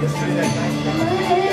Yesterday at night.